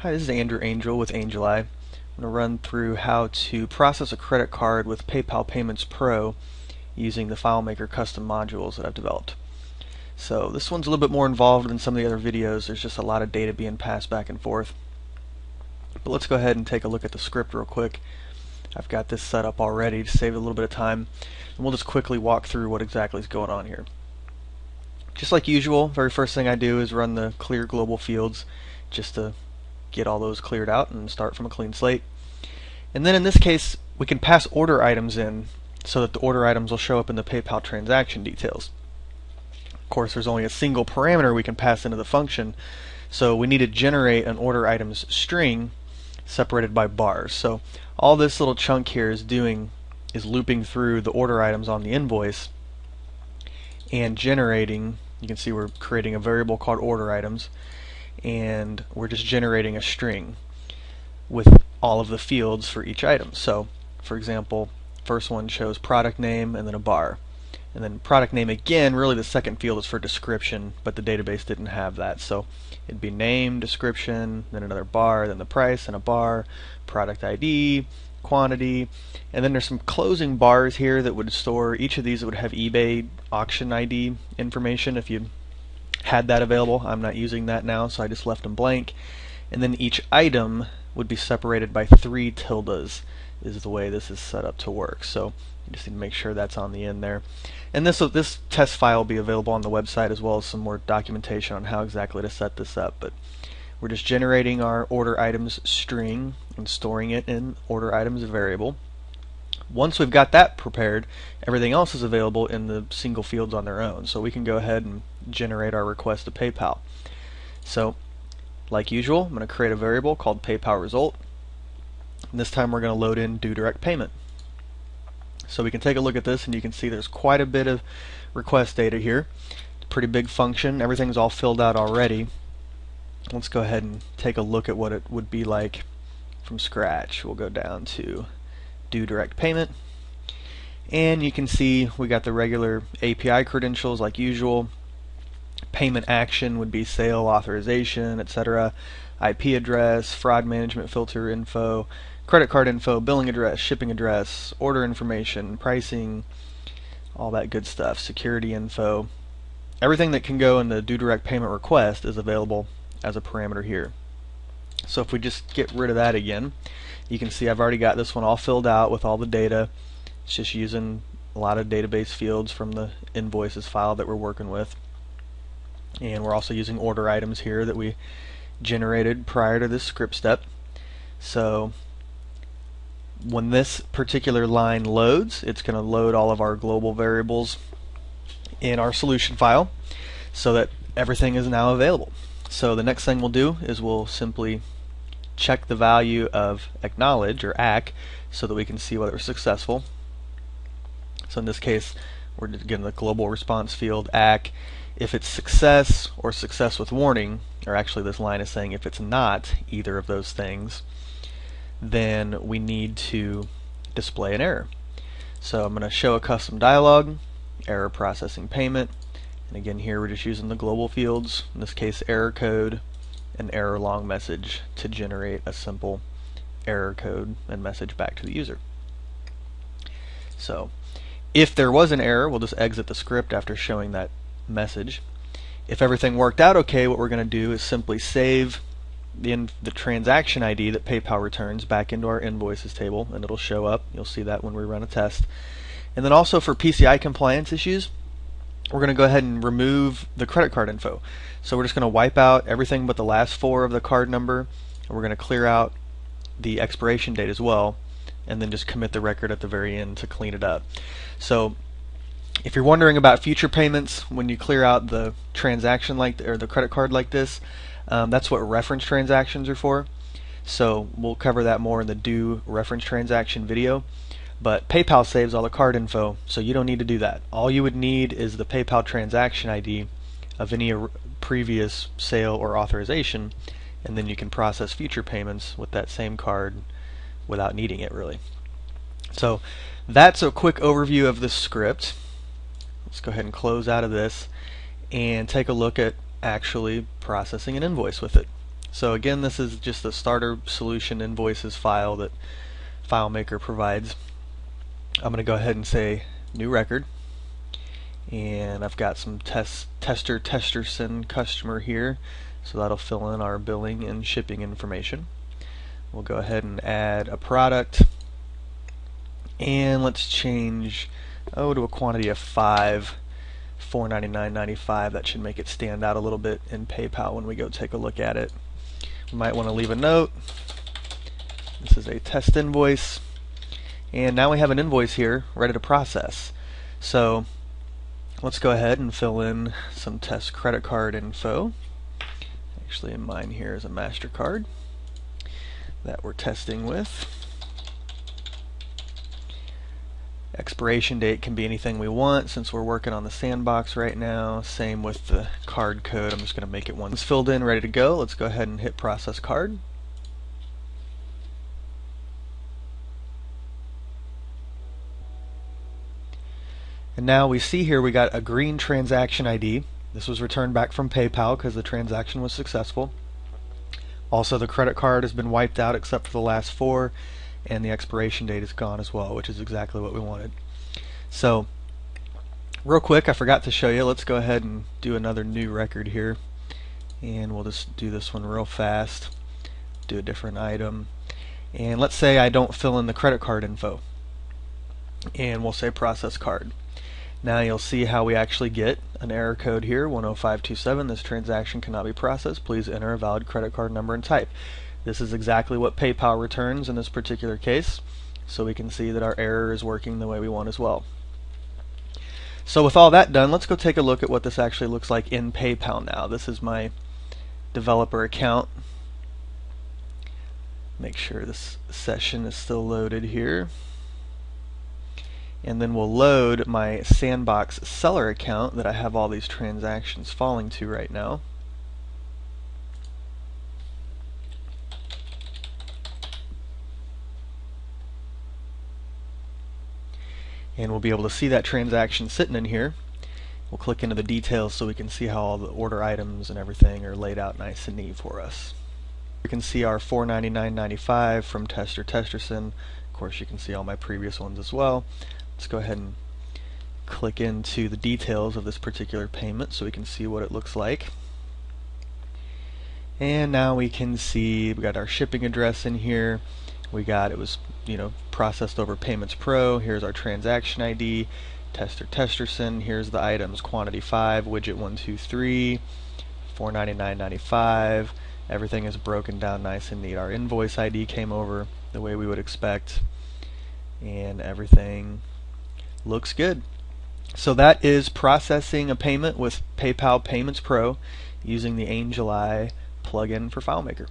Hi, this is Andrew Angel with AngelEye. I'm going to run through how to process a credit card with PayPal Payments Pro using the FileMaker custom modules that I've developed. So this one's a little bit more involved than some of the other videos. There's just a lot of data being passed back and forth. But let's go ahead and take a look at the script real quick. I've got this set up already to save a little bit of time, and we'll just quickly walk through what exactly is going on here. Just like usual, very first thing I do is run the clear global fields just to get all those cleared out and start from a clean slate. And then in this case, we can pass order items in so that the order items will show up in the PayPal transaction details. Of course, there's only a single parameter we can pass into the function, so we need to generate an order items string separated by bars. So all this little chunk here is doing is looping through the order items on the invoice and generating, you can see we're creating a variable called order items, and we're just generating a string with all of the fields for each item. So for example, first one shows product name and then a bar, and then product name again. Really the second field is for description, but the database didn't have that, so it'd be name, description, then another bar, then the price and a bar, product ID, quantity, and then there's some closing bars here that would store each of these. That would have eBay auction ID information if you had that available. I'm not using that now, so I just left them blank. And then each item would be separated by 3 tildes is the way this is set up to work. So you just need to make sure that's on the end there. And this test file will be available on the website, as well as some more documentation on how exactly to set this up. But we're just generating our order items string and storing it in order items variable. Once we've got that prepared, everything else is available in the single fields on their own. So we can go ahead and generate our request to PayPal. So like usual, I'm going to create a variable called PayPal result. And this time we're going to load in DoDirectPayment. So we can take a look at this, and you can see there's quite a bit of request data here. It's a pretty big function. Everything's all filled out already. Let's go ahead and take a look at what it would be like from scratch. We'll go down to DoDirectPayment, and you can see we got the regular API credentials like usual. Payment action would be sale authorization, etc. IP address, fraud management filter info, credit card info, billing address, shipping address, order information, pricing, all that good stuff, security info. Everything that can go in the DoDirectPayment request is available as a parameter here. So if we just get rid of that again, you can see I've already got this one all filled out with all the data. It's just using a lot of database fields from the invoices file that we're working with. And we're also using order items here that we generated prior to this script step. So when this particular line loads, it's going to load all of our global variables in our solution file so that everything is now available. So the next thing we'll do is we'll simply check the value of acknowledge, or ACK, so that we can see whether it was successful. So in this case, we're getting the global response field, ACK. If it's success or success with warning, or actually this line is saying if it's not either of those things, then we need to display an error. So I'm going to show a custom dialog, error processing payment. And again, here we're just using the global fields, in this case error code and error long message, to generate a simple error code and message back to the user. So if there was an error, we'll just exit the script after showing that message. If everything worked out okay, what we're going to do is simply save the transaction ID that PayPal returns back into our invoices table, and it'll show up. You'll see that when we run a test. And then also for PCI compliance issues, we're going to go ahead and remove the credit card info. So we're just going to wipe out everything but the last 4 of the card number, and we're going to clear out the expiration date as well, and then just commit the record at the very end to clean it up. So if you're wondering about future payments, when you clear out the transaction or the credit card like this, that's what reference transactions are for. So we'll cover that more in the do reference transaction video. But PayPal saves all the card info, so you don't need to do that. All you would need is the PayPal transaction ID of any previous sale or authorization, and then you can process future payments with that same card without needing it, really. So that's a quick overview of this script. Let's go ahead and close out of this and take a look at actually processing an invoice with it. So again, this is just the starter solution invoices file that FileMaker provides. I'm going to go ahead and say new record, and I've got some testerson customer here, so that'll fill in our billing and shipping information. We'll go ahead and add a product, and let's change to a quantity of 5, $4.99.95. That should make it stand out a little bit in PayPal when we go take a look at it. We might want to leave a note. This is a test invoice, and now we have an invoice here ready to process. So let's go ahead and fill in some test credit card info. Actually, mine here is a MasterCard that we're testing with. Expiration date can be anything we want since we're working on the sandbox right now. Same with the card code. I'm just going to make it one that's filled in, ready to go. Let's go ahead and hit process card. And now we see here we got a green transaction ID. This was returned back from PayPal because the transaction was successful. Also, the credit card has been wiped out except for the last 4, and the expiration date is gone as well, which is exactly what we wanted. So real quick, I forgot to show you, let's go ahead and do another new record here, and we'll just do this one real fast, do a different item, and let's say I don't fill in the credit card info, and we'll say process card. Now you'll see how we actually get an error code here, 10527, this transaction cannot be processed, please enter a valid credit card number and type. This is exactly what PayPal returns in this particular case, so we can see that our error is working the way we want as well. So with all that done, let's go take a look at what this actually looks like in PayPal now. This is my developer account. Make sure this session is still loaded here. And then we'll load my sandbox seller account that I have all these transactions falling to right now. And we'll be able to see that transaction sitting in here. We'll click into the details so we can see how all the order items and everything are laid out nice and neat for us. We can see our $4.99.95 from testerson. Of course, you can see all my previous ones as well. Let's go ahead and click into the details of this particular payment so we can see what it looks like. And now we can see we got our shipping address in here. We got, it was, you know, processed over Payments Pro. Here's our transaction ID, testerson. Here's the items, quantity 5, widget 123, $4.99.95. Everything is broken down nice and neat. Our invoice ID came over the way we would expect, and everything looks good. So that is processing a payment with PayPal Payments Pro using the AngelEye plugin for FileMaker.